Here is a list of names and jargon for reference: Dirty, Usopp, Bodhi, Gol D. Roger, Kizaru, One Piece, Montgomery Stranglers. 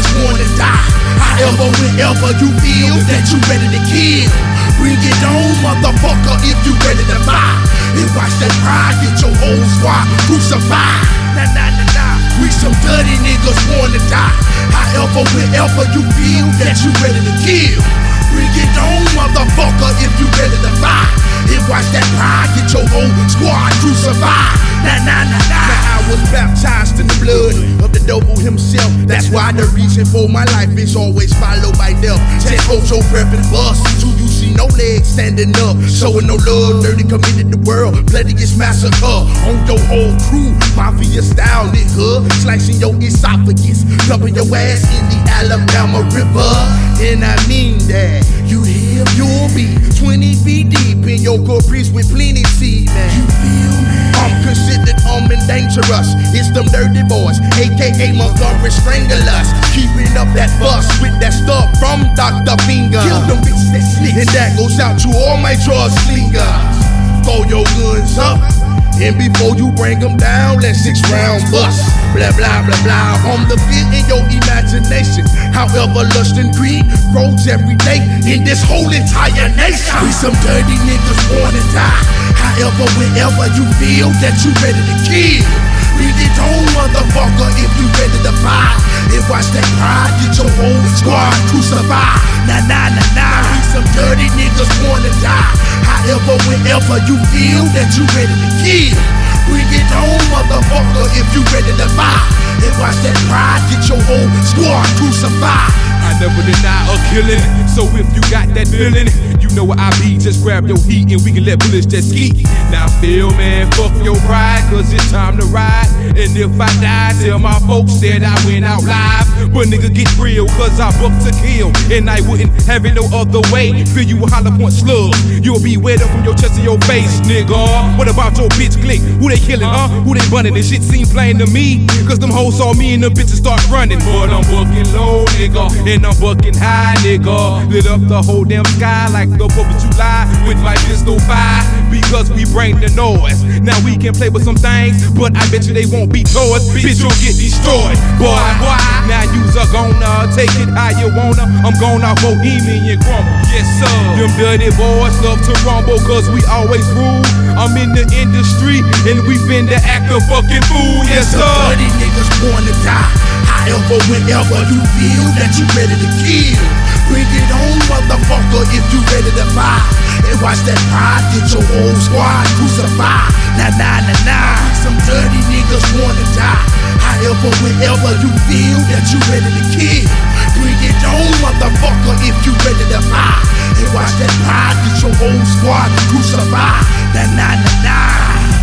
just wanna die. However, whenever you feel that you ready to kill, bring it on, motherfucker, if you ready to buy. And watch that pride get your whole squad crucified. We some dirty niggas wanna die. However, whenever you feel that you ready to kill, bring it on, motherfucker, if you ready to buy. And watch that pride get your whole squad crucified. Now I was baptized in the blood of the devil himself. That's why the reason for my life is always followed by death. Take hold your breath and bust till you see no legs standing up. Showing no love, dirty committed the world, bloodiest massacre on your whole crew. Mafia style, nigga, slicing your esophagus, dumping your ass in the Alabama River. And I mean that, you hear? You'll be 20 feet deep in your Caprice with plenty seed, man. You feel me? I'm considered and dangerous. It's them dirty boys, aka Montgomery Stranglers, keeping up that bus with that stuff from Dr. Finger. Kill them bitches that sneak, and that goes out to all my drug slingers. Throw your guns up, and before you bring them down, let 6 rounds bust. Blah, blah, blah, blah. On the field in your imagination. However, lust and greed grows every day in this whole entire nation. We some dirty niggas wanna die. However, whenever you feel that you ready to kill, read it on, motherfucker, if you ready to fight. And watch that pride get your whole squad crucified. We some dirty niggas wanna die. However, whenever you feel that you ready to kill, bring it on, motherfucker, if you ready to buy. And watch that pride get your whole squad crucified. I never deny a killing, so if you got that feeling, you know what I be, just grab your heat and we can let bullets just geek. Now feel, man, fuck your pride, cause it's time to ride. And if I die, tell my folks that I went out live. But nigga get real, cause I booked to kill, and I wouldn't have it no other way. Fill you with hollow point slugs, you'll be wet up from your chest to your face, nigga. What about your bitch clique? Who they killing, huh? Who they running? This shit seem plain to me, cause them hoes saw me and them bitches start running. But I'm bucking low, nigga, and I'm bucking high, nigga. Lit up the whole damn sky like the 4th of July with my pistol fire, because we bring the noise. Now we can play with some things, but I bet you they won't be toys. Bitch, you'll get destroyed, boy. Now you's a gonna take it how you wanna. I'm gonna bohemian grumble, yes sir. Them dirty boys love to rumble, cause we always rule. I'm in the industry and we've been to act a fucking fool, yes sir. Dirty niggas wanna die. However, whenever you feel that you ready to kill, bring it on, motherfucker, if you ready to buy. And watch that pride get your whole squad crucified. Some dirty niggas wanna die. However, whenever you feel that you ready to kill, bring it on, motherfucker, if you ready to buy. And watch that pride get your whole squad crucified.